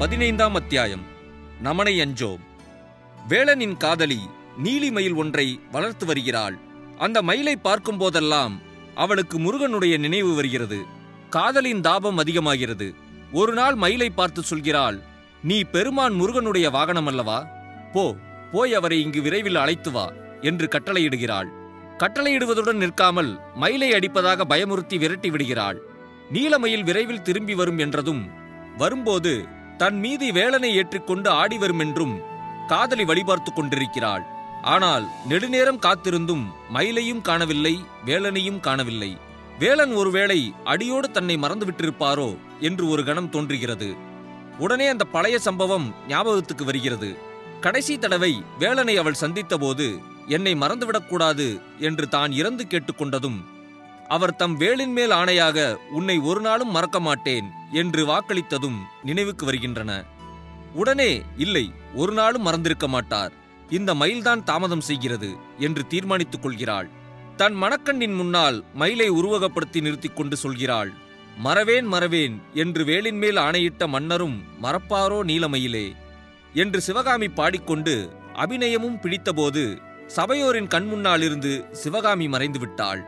15ஆம் அத்தியாயம். நமனை அஞ்சோம். வேளனின் காதலி நீலி மயில் ஒன்றை வளர்த்து வருகிறாள். அந்த மயிலை பார்க்கும் போதெல்லாம் அவளுக்கு முருகனுடைய நினைவு வருகிறது. காதலின் தாபம் அதிகமாகிறது. ஒரு நாள் மயிலை பார்த்து சொல்கிறாள், நீ பெருமான் முருகனுடைய வாகனம் அல்லவா, போ போய் அவரை இங்கு விரைவில் அழைத்து வா என்று கட்டளையிடுகிறாள். கட்டளையிடுவதுடன் நிற்காமல் மயிலை அடிப்பதாக பயமுறுத்தி விரட்டி விடுகிறாள். நீலமயில் விரைவில் திரும்பி வரும் என்றதும் வரும்போது தன் மீது வேலனை ஏற்றிக்கொண்டு ஆடி வரும் என்றும் காதலி வழிபார்த்து கொண்டிருக்கிறாள். ஆனால் நெடுநேரம் காத்திருந்தும் மயிலையும் காணவில்லை, வேலனையும் காணவில்லை. வேலன் ஒருவேளை அடியோடு தன்னை மறந்துவிட்டிருப்பாரோ என்று ஒரு கணம் தோன்றுகிறது. உடனே அந்த பழைய சம்பவம் ஞாபகத்துக்கு வருகிறது. கடைசி தடவை வேலனை அவள் சந்தித்த போது என்னை மறந்துவிடக்கூடாது என்று தான் இறந்து கேட்டுக்கொண்டதும் அவர் தம் வேலின் மேல் ஆணையாக உன்னை ஒரு நாளும் மறக்க மாட்டேன் என்று வாக்களித்ததும் நினைவுக்கு வருகின்றன. உடனே இல்லை, ஒரு நாளும் மறந்திருக்க மாட்டார், இந்த மயில்தான் தாமதம் செய்கிறது என்று தீர்மானித்துக் கொள்கிறாள். தன் மணக்கண்ணின் முன்னால் மயிலை உருவகப்படுத்தி நிறுத்தி கொண்டு சொல்கிறாள், மறவேன் மறவேன் என்று வேலின் மேல் ஆணையிட்ட மன்னரும் மறப்பாரோ நீலமயிலே என்று சிவகாமி பாடிக்கொண்டு அபிநயமும் பிடித்தபோது சபையோரின் கண்முன்னாலிருந்து சிவகாமி மறைந்துவிட்டாள்.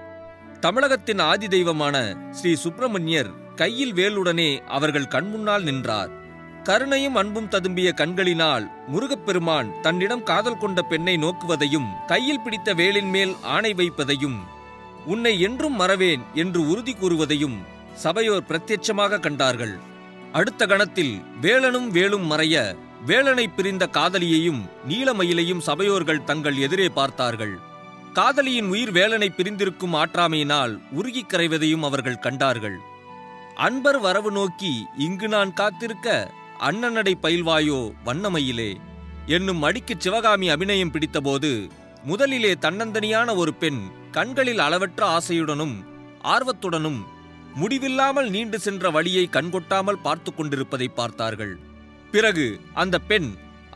தமிழகத்தின் ஆதி தெய்வமான ஸ்ரீ சுப்பிரமணியர் கையில் வேலுடனே அவர்கள் கண்முன்னால் நின்றார். கருணையும் அன்பும் ததும்பிய கண்களினால் முருகப்பெருமான் தன்னிடம் காதல் கொண்ட பெண்ணை நோக்குவதையும் கையில் பிடித்த வேலின் மேல் ஆணை வைப்பதையும் உன்னை என்றும் மறவேன் என்று உறுதி கூறுவதையும் சபையோர் பிரத்யட்சமாக கண்டார்கள். அடுத்த கணத்தில் வேலனும் வேலும் மறைய வேலனை பிரிந்த காதலியையும் நீலமயிலையும் சபையோர்கள் தங்கள் எதிரே பார்த்தார்கள். காதலியின் உயிர் வேலனை பிரிந்திருக்கும் ஆற்றாமையினால் உருகி கரைவதையும் அவர்கள் கண்டார்கள். அன்பர் வரவு நோக்கி இங்கு நான் காத்திருக்க அண்ணனடை பயில்வாயோ வண்ணமயிலே என்னும் அடிக்கு சிவகாமி அபிநயம் பிடித்தபோது முதலிலே தன்னந்தனியான ஒரு பெண் கண்களில் அளவற்ற ஆசையுடனும் ஆர்வத்துடனும் முடிவில்லாமல் நீண்டு சென்ற வழியை கண்கொட்டாமல் பார்த்து கொண்டிருப்பதை பார்த்தார்கள். பிறகு அந்த பெண்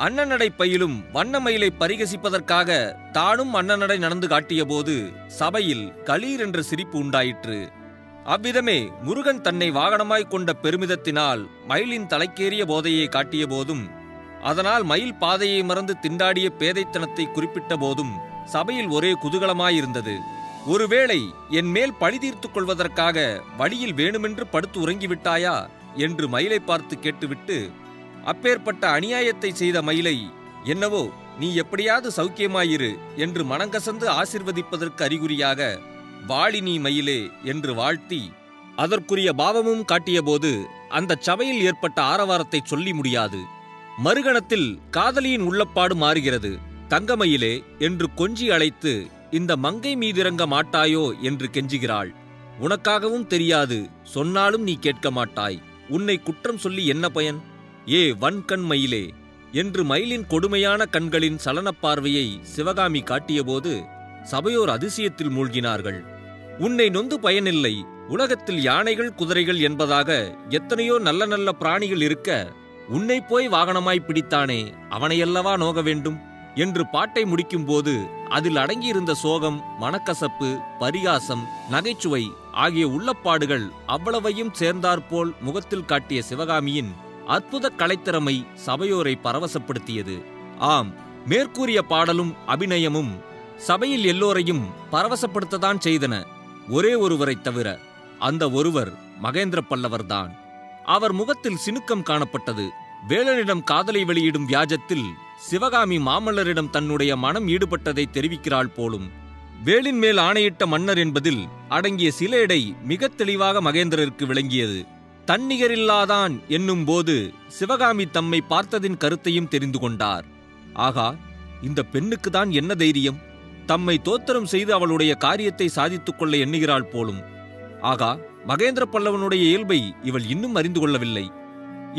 அண்ணனடை பயிலும் வண்ணமயிலை பரிகசிப்பதற்காக தானும் அண்ணனடை நடந்து காட்டிய போது சபையில் களீர் என்ற சிரிப்பு உண்டாயிற்று. அவ்விதமே முருகன் தன்னை வாகனமாய்க் கொண்ட பெருமிதத்தினால் மயிலின் தலைக்கேறிய போதையை காட்டிய போதும் அதனால் மயில் பாதையை மறந்து திண்டாடிய பேதைத்தனத்தை குறிப்பிட்ட போதும் சபையில் ஒரே குதூகலமாயிருந்தது. ஒருவேளை என் மேல் பழி தீர்த்து கொள்வதற்காக வழியில் வேணுமென்று படுத்து உறங்கிவிட்டாயா என்று மயிலை பார்த்து கேட்டுவிட்டு அப்பேற்பட்ட அநியாயத்தை செய்த மயிலை என்னவோ நீ எப்படியாவது சௌக்கியமாயிரு என்று மனங்கசந்து ஆசிர்வதிப்பதற்கு அறிகுறியாக வாழி நீ மயிலே என்று வாழ்த்தி அதற்குரிய பாவமும் காட்டியபோது அந்த சபையில் ஏற்பட்ட ஆரவாரத்தை சொல்லி முடியாது. மறுகணத்தில் காதலியின் உள்ளப்பாடு மாறுகிறது. தங்கமயிலே என்று கொஞ்சி அழைத்து இந்த மங்கை மீதிறங்க மாட்டாயோ என்று கெஞ்சுகிறாள். உனக்காகவும் தெரியாது, சொன்னாலும் நீ கேட்க மாட்டாய், உன்னை குற்றம் சொல்லி என்ன பயன், ஏ வன்கண் மயிலே என்று மயிலின் கொடுமையான கண்களின் சலனப் பார்வையை சிவகாமி காட்டியபோது சபையோர் அதிசயத்தில் மூழ்கினார்கள். உன்னை நொந்து பயனில்லை, உலகத்தில் யானைகள் குதிரைகள் என்பதாக எத்தனையோ நல்ல நல்ல பிராணிகள் இருக்க உன்னை போய் வாகனமாய் பிடித்தானே அவனையல்லவா நோக வேண்டும் என்று பாட்டை முடிக்கும் போது அதில் அடங்கியிருந்த சோகம், மனக்கசப்பு, பரிகாசம், நகைச்சுவை ஆகிய உள்ளப்பாடுகள் அவ்வளவையும் சேர்ந்தாற்போல் முகத்தில் காட்டிய சிவகாமியின் அற்புத கலைத்திறமை சபையோரை பரவசப்படுத்தியது. ஆம், மேற்கூறிய பாடலும் அபிநயமும் சபையில் எல்லோரையும் பரவசப்படுத்தத்தான் செய்தன. ஒரே ஒருவரை தவிர. அந்த ஒருவர் மகேந்திர பல்லவர்தான். அவர் முகத்தில் சினுக்கம் காணப்பட்டது. வேலனிடம் காதலை வெளியிடும் வியாஜத்தில் சிவகாமி மாமல்லரிடம் தன்னுடைய மனம் ஈடுபட்டதை தெரிவிக்கிறாள் போலும். வேலின் மேல் ஆணையிட்ட மன்னர் என்பதில் அடங்கிய சிலேடை மிக தெளிவாக மகேந்திரருக்கு விளங்கியது. தன்னிகரில்லாதான் என்னும் போது சிவகாமி தம்மை பார்த்ததின் கருத்தையும் தெரிந்து கொண்டார். ஆகா, இந்த பெண்ணுக்கு தான் என்ன தைரியம், தம்மை தோத்திரம் செய்து அவளுடைய காரியத்தை சாதித்துக் கொள்ள எண்ணுகிறாள் போலும். ஆகா, மகேந்திர பல்லவனுடைய இயல்பை இவள் இன்னும் அறிந்து கொள்ளவில்லை.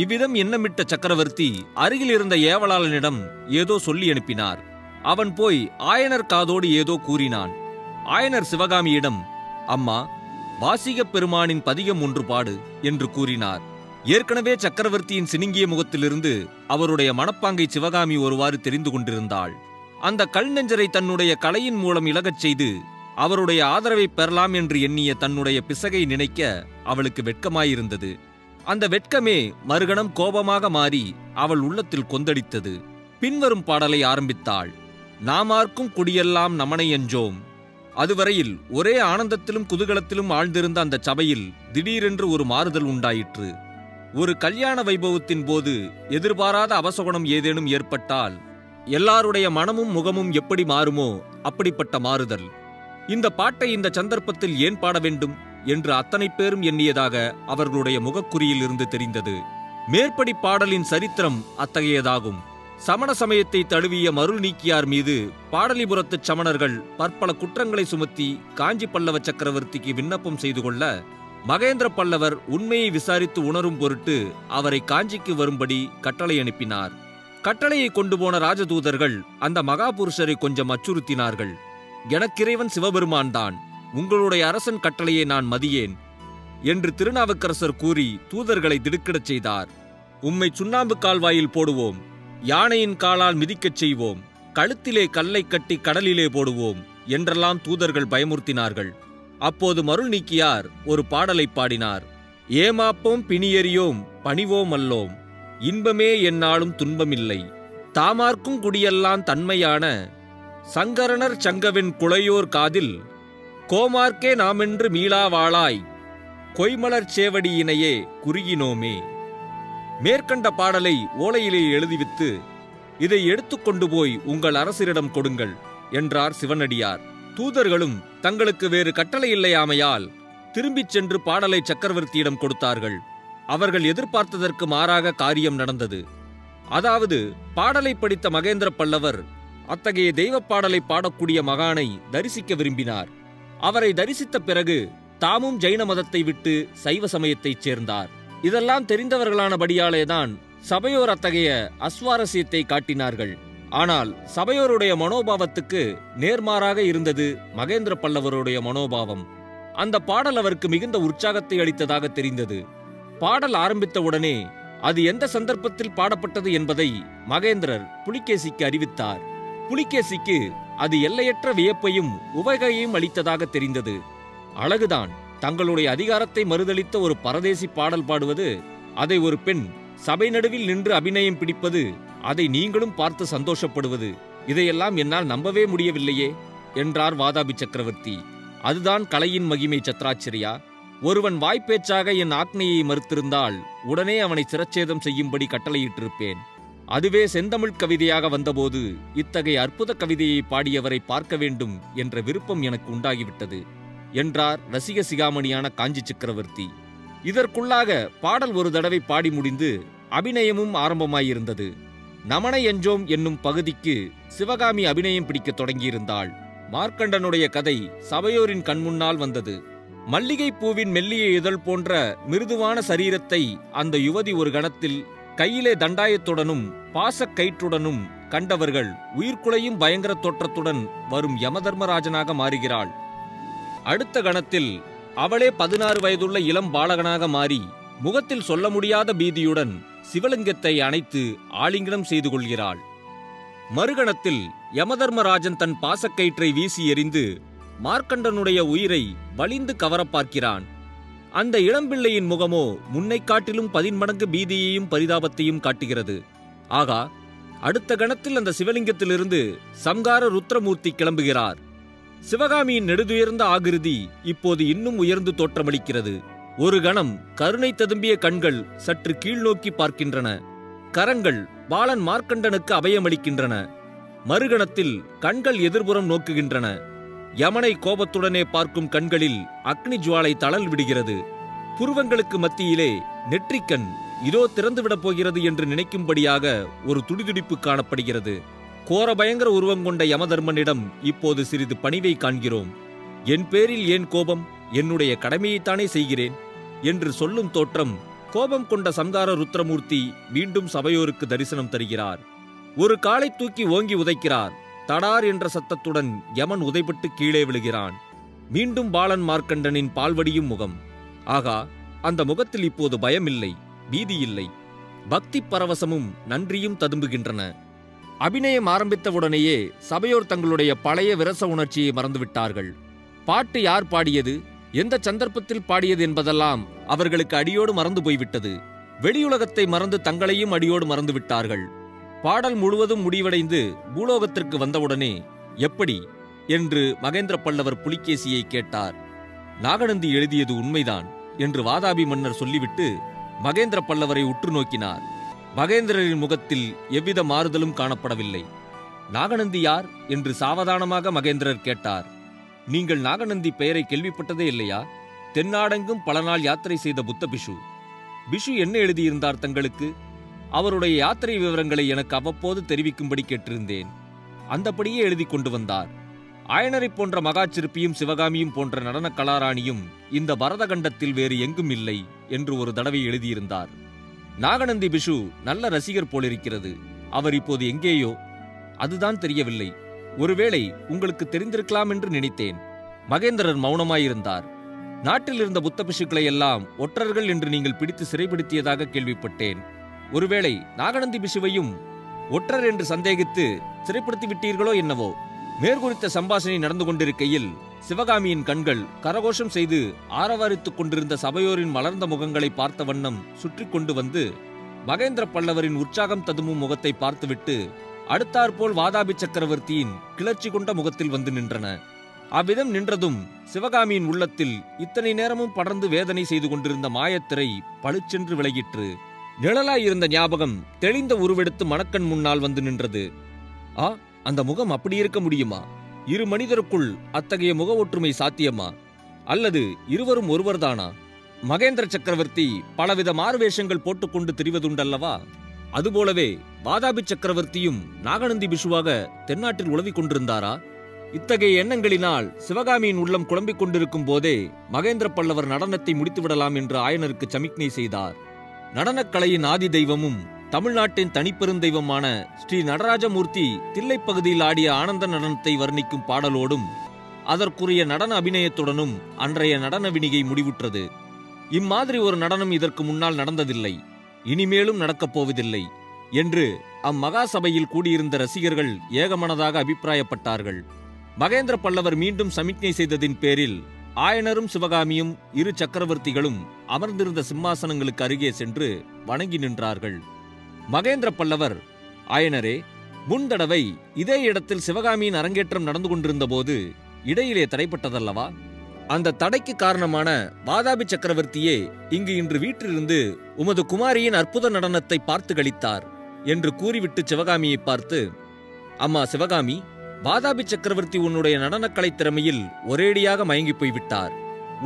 இவ்விதம் எண்ணமிட்ட சக்கரவர்த்தி அருகில் இருந்த ஏவலாளனிடம் ஏதோ சொல்லி அனுப்பினார். அவன் போய் ஆயனர் காதோடு ஏதோ கூறினான். ஆயனர் சிவகாமியிடம், அம்மா, வாசிகப் பெருமானின் பதிகம் ஒன்று பாடு என்று கூறினார். ஏற்கனவே சக்கரவர்த்தியின் சினுங்கிய முகத்திலிருந்து அவருடைய மனப்பாங்கை சிவகாமி ஒருவாறு தெரிந்து கொண்டிருந்தாள். அந்த கல் நெஞ்சரை தன்னுடைய கலையின் மூலம் இலகச் செய்து அவருடைய ஆதரவை பெறலாம் என்று எண்ணிய தன்னுடைய பிசகை நினைக்க அவளுக்கு வெட்கமாயிருந்தது. அந்த வெட்கமே மறுகணம் கோபமாக மாறி அவள் உள்ளத்தில் கொந்தடித்தது. பின்வரும் பாடலை ஆரம்பித்தாள். நாமார்க்கும் குடியெல்லாம் நமனை என்றோம். அதுவரையில் ஒரே ஆனந்தத்திலும் குதூகலத்திலும் ஆழ்ந்திருந்த அந்த சபையில் திடீரென்று ஒரு மாறுதல் உண்டாயிற்று. ஒரு கல்யாண வைபவத்தின் போது எதிர்பாராத அவசகுணம் ஏதேனும் ஏற்பட்டால் எல்லாருடைய மனமும் முகமும் எப்படி மாறுமோ அப்படிப்பட்ட மாறுதல். இந்த பாட்டை இந்த சந்தர்ப்பத்தில் ஏன் பாட வேண்டும் என்று அத்தனை பேரும் எண்ணியதாக அவர்களுடைய முகக்குறியில் இருந்து தெரிந்தது. மேற்படி பாடலின் சரித்திரம் அத்தகையதாகும். சமண சமயத்தை தழுவிய மருள் நீக்கியார் மீது பாடலிபுரத்து சமணர்கள் பற்பல குற்றங்களை சுமத்தி காஞ்சி பல்லவ சக்கரவர்த்திக்கு விண்ணப்பம் செய்து கொள்ள மகேந்திர பல்லவர் உண்மையை விசாரித்து உணரும் பொருட்டு அவரை காஞ்சிக்கு வரும்படி கட்டளை அனுப்பினார். கட்டளையை கொண்டு போன ராஜதூதர்கள் அந்த மகாபுருஷரை கொஞ்சம் அச்சுறுத்தினார்கள். எனக்கிறைவன் சிவபெருமான் தான், உங்களுடைய அரசன் கட்டளையை நான் மதியேன் என்று திருநாவுக்கரசர் கூறி தூதர்களை திடுக்கிடச் செய்தார். உம்மை சுண்ணாம்பு கால்வாயில் போடுவோம், யானையின் காலால் மிதிக்கச் செய்வோம், கழுத்திலே கல்லை கட்டி கடலிலே போடுவோம் என்றெல்லாம் தூதர்கள் பயமுறுத்தினார்கள். அப்போது மருள் நீக்கியார் ஒரு பாடலை பாடினார். ஏமாப்போம் பிணியறியோம் பணிவோம் அல்லோம், இன்பமே என்னாலும் துன்பமில்லை, தாமார்க்கும் குடியெல்லாம் தன்மையான சங்கரனர் சங்கவின் குளையோர் காதில் கோமார்க்கே நாமென்று மீளாவாளாய் கொய்மலர் சேவடியினையே குறுகினோமே. மேற்கண்ட பாடலை ஓலையிலே எழுதிவித்து இதை எடுத்துக்கொண்டு போய் உங்கள் அரசரிடம் கொடுங்கள் என்றார் சிவனடியார். தூதர்களும் தங்களுக்கு வேறு கட்டளை இல்லையாமையால் திரும்பிச் சென்று பாடலை சக்கரவர்த்தியிடம் கொடுத்தார்கள். அவர்கள் எதிர்பார்த்ததற்கு மாறாக காரியம் நடந்தது. அதாவது பாடலை படித்த மகேந்திர பல்லவர் அத்தகைய தெய்வ பாடலை பாடக்கூடிய மகானை தரிசிக்க விரும்பினார். அவரை தரிசித்த பிறகு தாமும் ஜைன மதத்தை விட்டு சைவ சமயத்தைச் சேர்ந்தார். இதெல்லாம் தெரிந்தவர்களானபடியாலேதான் சபையோர் அத்தகைய அஸ்வாரஸ்யத்தை காட்டினார்கள். ஆனால் சபையோருடைய மனோபாவத்துக்கு நேர்மாறாக இருந்தது மகேந்திர பல்லவருடைய மனோபாவம். அந்த பாடல் அவருக்கு மிகுந்த உற்சாகத்தை அளித்ததாக தெரிந்தது. பாடல் ஆரம்பித்தவுடனே அது எந்த சந்தர்ப்பத்தில் பாடப்பட்டது என்பதை மகேந்திரர் புலிகேசிக்கு அறிவித்தார். புலிகேசிக்கு அது எல்லையற்ற வியப்பையும் உவகையையும் அளித்ததாக தெரிந்தது. அழகுதான், தங்களுடைய அதிகாரத்தை மறுதளித்த ஒரு பரதேசி பாடல் பாடுவது, அதை ஒரு பெண் சபை நடுவில் நின்று அபிநயம் பிடிப்பது, அதை நீங்களும் பார்த்து சந்தோஷப்படுவது, இதையெல்லாம் என்னால் நம்பவே முடியவில்லையே என்றார் வாதாபி சக்கரவர்த்தி. அதுதான் கலையின் மகிமை சத்ராச்சரியா. ஒருவன் வாய்ப்பேச்சாக என் ஆக்னையை மறுத்திருந்தால் உடனே அவனை சிரச்சேதம் செய்யும்படி கட்டளையிட்டிருப்பேன். அதுவே செந்தமிழ் கவிதையாக வந்தபோது இத்தகைய அற்புத கவிதையை பாடியவரை பார்க்க வேண்டும் என்ற விருப்பம் எனக்கு உண்டாகிவிட்டது என்றார் ரசிக சிகாமணியான காஞ்சி சக்கரவர்த்தி. இதற்குள்ளாக பாடல் ஒரு தடவை பாடி முடிந்து அபிநயமும் ஆரம்பமாயிருந்தது. நமனை எஞ்சோம் என்னும் பகுதிக்கு சிவகாமி அபிநயம் பிடிக்க தொடங்கியிருந்தாள். மார்க்கண்டனுடைய கதை சபையோரின் கண்முன்னால் வந்தது. மல்லிகை பூவின் மெல்லிய இதழ் போன்ற மிருதுவான சரீரத்தை அந்த யுவதி ஒரு கணத்தில் கையிலே தண்டாயத்துடனும் பாசக்கயிற்றுடனும் கண்டவர்கள் உயிர்குலையும் பயங்கர தோற்றத்துடன் வரும் யமதர்மராஜனாக மாறுகிறாள். அடுத்த கணத்தில் அவளே 16 வயதுள்ள இளம் பாலகனாக மாறி முகத்தில் சொல்ல முடியாத பீதியுடன் சிவலிங்கத்தை அணைத்து ஆலிங்கனம் செய்து கொள்கிறாள். மறுகணத்தில் யமதர்மராஜன் தன் பாசக்கயிற்றை வீசி எறிந்து மார்க்கண்டனுடைய உயிரை வலிந்து கவர பார்க்கிறான். அந்த இளம்பிள்ளையின் முகமோ முன்னை காட்டிலும் 10 மடங்கு பீதியையும் பரிதாபத்தையும் காட்டுகிறது. ஆகா, அடுத்த கணத்தில் அந்த சிவலிங்கத்திலிருந்து சம்கார ருத்ரமூர்த்தி கிளம்புகிறார். சிவகாமியின் நெடுதுயர்ந்த ஆகிருதி இப்போது இன்னும் உயர்ந்து தோற்றமளிக்கிறது. ஒரு கணம் கருணை ததும்பிய கண்கள் சற்று கீழ்நோக்கி பார்க்கின்றன. கரங்கள் பாலன் மார்க்கண்டனுக்கு அபயமளிக்கின்றன. மறுகணத்தில் கண்கள் எதிர்புறம் நோக்குகின்றன. யமனை கோபத்துடனே பார்க்கும் கண்களில் அக்னி ஜுவாலை தளல் விடுகிறது. புருவங்களுக்கு மத்தியிலே நெற்றிக்கண் இதோ திறந்துவிடப் போகிறது என்று நினைக்கும்படியாக ஒரு துடிதுடிப்பு காணப்படுகிறது. கோர பயங்கர உருவம் கொண்ட யமதர்மனிடம் இப்போது சிறிது பணிவை காண்கிறோம். என் பேரில் ஏன் கோபம்? என்னுடைய கடமையைத்தானே செய்கிறேன் என்று சொல்லும் தோற்றம் கோபம் கொண்ட சம்கார ருத்ரமூர்த்தி மீண்டும் சபையோருக்கு தரிசனம் தருகிறார். ஒரு காலை தூக்கி ஓங்கி உதைக்கிறார். தடார் என்ற சத்தத்துடன் யமன் உதைப்பட்டு கீழே விழுகிறான். மீண்டும் பாலன் மார்க்கண்டனின் பால்வடியும் முகம். ஆகா, அந்த முகத்தில் இப்போது பயமில்லை, பீதியில்லை, பக்தி பரவசமும் நன்றியும் ததும்புகின்றன. அபிநயம் ஆரம்பித்தவுடனேயே சபையோர் தங்களுடைய பழைய விரச உணர்ச்சியை மறந்துவிட்டார்கள். பாட்டு யார் பாடியது, எந்த சந்தர்ப்பத்தில் பாடியது என்பதெல்லாம் அவர்களுக்கு அடியோடு மறந்து போய்விட்டது. வெளியுலகத்தை மறந்து தங்களையும் அடியோடு மறந்து விட்டார்கள். பாடல் முழுவதும் முடிவடைந்து பூலோகத்திற்கு வந்தவுடனே எப்படி என்று மகேந்திர பல்லவர் புலிகேசியை கேட்டார். நாகநந்தி எழுதியது உண்மைதான் என்று வாதாபி மன்னர் சொல்லிவிட்டு மகேந்திர பல்லவரை உற்று நோக்கினார். மகேந்திரரின் முகத்தில் எவ்வித மாறுதலும் காணப்படவில்லை. நாகநந்தி யார் என்று சாவதானமாக மகேந்திரர் கேட்டார். நீங்கள் நாகநந்தி பெயரை கேள்விப்பட்டதே இல்லையா? தென்னாடெங்கும் பல நாள் யாத்திரை செய்த புத்த பிஷு. பிஷு என்ன எழுதியிருந்தார் தங்களுக்கு? அவருடைய யாத்திரை விவரங்களை எனக்கு அவ்வப்போது தெரிவிக்கும்படி கேட்டிருந்தேன். அந்தபடியே எழுதி கொண்டு வந்தார். ஆயனரை போன்ற மகா சிற்பியும் சிவகாமியும் போன்ற நடன கலாராணியும் இந்த பரத கண்டத்தில் வேறு எங்கும் இல்லை என்று ஒரு தடவை எழுதியிருந்தார். நாகநந்தி பிஷு நல்ல ரசிகர் போலிருக்கிறது. அவர் இப்போது எங்கேயோ, அதுதான் தெரியவில்லை. ஒருவேளை உங்களுக்கு தெரிந்திருக்கலாம் என்று நினைத்தேன். மகேந்திரர் மௌனமாயிருந்தார். நாட்டில் இருந்த புத்த பிஷுக்களை எல்லாம் ஒற்றர்கள் என்று நீங்கள் பிடித்து சிறைபிடித்தியதாக கேள்விப்பட்டேன். ஒருவேளை நாகநந்தி பிஷுவையும் ஒற்றர் என்று சந்தேகித்து சிறைப்படுத்தி விட்டீர்களோ என்னவோ? மேற்குறித்த சம்பாஷணை நடந்து கொண்டிருக்கையில் சிவகாமியின் கண்கள் கரகோஷம் செய்து ஆரவாரித்துக் கொண்டிருந்த சபையோரின் மலர்ந்த முகங்களை பார்த்த வண்ணம் சுற்றி கொண்டு வந்து மகேந்திர பல்லவரின் உற்சாகம் ததுமும் முகத்தை பார்த்துவிட்டு அடுத்தாற்போல் வாதாபி சக்கரவர்த்தியின் கிளர்ச்சி கொண்ட முகத்தில் வந்து நின்றன. அவ்விதம் நின்றதும் சிவகாமியின் உள்ளத்தில் இத்தனை நேரமும் படர்ந்து வேதனை செய்து கொண்டிருந்த மாயத்திரை பளிச்சென்று விலகிற்று. நிழலாயிருந்த ஞாபகம் தெளிந்த உருவெடுத்து மணக்கண் முன்னால் வந்து நின்றது. ஆ, அந்த முகம் அப்படி இருக்க முடியுமா? இரு மனிதருக்குள் அத்தகைய முக ஒற்றுமை சாத்தியமா? அல்லது இருவரும் ஒருவர்தானா? மகேந்திர சக்கரவர்த்தி பலவித மாறுவேஷங்கள் போட்டுக்கொண்டு திரிவதுண்டல்லவா? அதுபோலவே வாதாபி சக்கரவர்த்தியும் நாகநந்தி பிஷுவாக தென்னாட்டில் உலவிக் கொண்டிருந்தாரா? இத்தகைய எண்ணங்களினால் சிவகாமியின் உள்ளம் குழம்பிக் கொண்டிருக்கும் போதே மகேந்திர பல்லவர் நடனத்தை முடித்துவிடலாம் என்று ஆயனருக்கு சமிக்ஞை செய்தார். நடனக்கலையின் ஆதி தெய்வமும் தமிழ்நாட்டின் தனிப்பெருந்தெய்வமான ஸ்ரீ நடராஜமூர்த்தி தில்லை பகுதியில் ஆடிய ஆனந்த நடனத்தை வர்ணிக்கும் பாடலோடும் அதற்குரிய நடன அபிநயத்துடனும் அன்றைய நடன வினிகை முடிவுற்றது. இம்மாதிரி ஒரு நடனம் இதற்கு முன்னால் நடந்ததில்லை, இனிமேலும் நடக்கப் போவதில்லை என்று அம்மகா சபையில் கூடியிருந்த ரசிகர்கள் ஏகமனதாக அபிப்பிராயப்பட்டார்கள். மகேந்திர பல்லவர் மீண்டும் சமிக்ஞை செய்ததின் பேரில் ஆயனரும் சிவகாமியும் இரு சக்கரவர்த்திகளும் அமர்ந்திருந்த சிம்மாசனங்களுக்கு அருகே சென்று வணங்கி நின்றார்கள். மகேந்திர பல்லவர், ஆயனரே, முன்தடவை இதே இடத்தில் சிவகாமியின் அரங்கேற்றம் நடந்து கொண்டிருந்த போது இடையிலே தடைப்பட்டதல்லவா? அந்த தடைக்கு காரணமான வாதாபி சக்கரவர்த்தியே இங்கு இன்று வீற்றிருந்து உமது குமாரியின் அற்புத நடனத்தை பார்த்து களித்தார் என்று கூறிவிட்டு சிவகாமியை பார்த்து, அம்மா சிவகாமி, வாதாபி சக்கரவர்த்தி உன்னுடைய நடனக்கலை திறமையில் ஒரேடியாக மயங்கி போய்விட்டார்.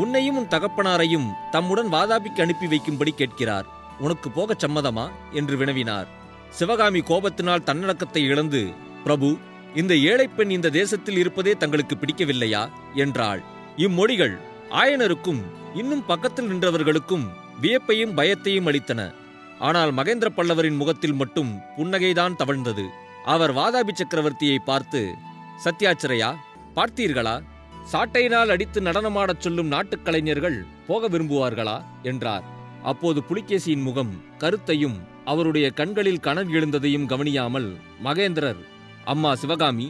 உன்னையும் உன் தகப்பனாரையும் தம்முடன் வாதாபிக்கு அனுப்பி வைக்கும்படி கேட்கிறார். உனக்கு போகச் சம்மதமா என்று வினவினார். சிவகாமி கோபத்தினால் தன்னடக்கத்தை இழந்து, பிரபு, இந்த ஏழை பெண் இந்த தேசத்தில் இருப்பதே தங்களுக்கு பிடிக்கவில்லையா என்றாள். இம்மொழிகள் ஆயனருக்கும் இன்னும் பக்கத்தில் நின்றவர்களுக்கும் வியப்பையும் பயத்தையும் அளித்தன. ஆனால் மகேந்திர பல்லவரின் முகத்தில் மட்டும் புன்னகைதான் தவழ்ந்தது. அவர் வாதாபி சக்கரவர்த்தியை பார்த்து, சத்யாச்சிரையா, பார்த்தீர்களா? சாட்டையினால் அடித்து நடனமாடச் சொல்லும் நாட்டுக் கலைஞர்கள் போக விரும்புவார்களா என்றார். அப்போது புலிகேசியின் முகம் கருத்தையும் அவருடைய கண்களில் கனல் எழுந்ததையும் கவனியாமல் மகேந்திரர், அம்மா சிவகாமி,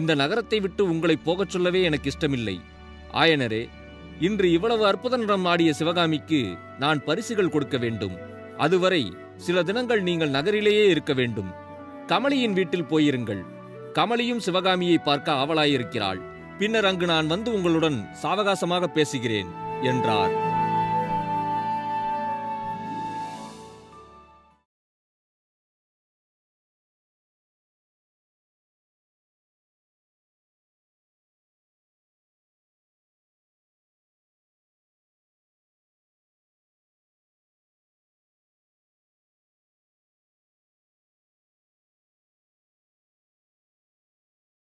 இந்த நகரத்தை விட்டு உங்களை போகச் சொல்லவே எனக்கு இஷ்டமில்லை. ஆயனரே, இன்று இவ்வளவு அற்புத நடனம் ஆடிய சிவகாமிக்கு நான் பரிசுகள் கொடுக்க வேண்டும். அதுவரை சில தினங்கள் நீங்கள் நகரிலேயே இருக்க வேண்டும். கமலியின் வீட்டில் போயிருங்கள். கமலியும் சிவகாமியை பார்க்க ஆவலாயிருக்கிறாள். பின்னர் அங்கு நான் வந்து உங்களுடன் சாவகாசமாக பேசுகிறேன் என்றார்.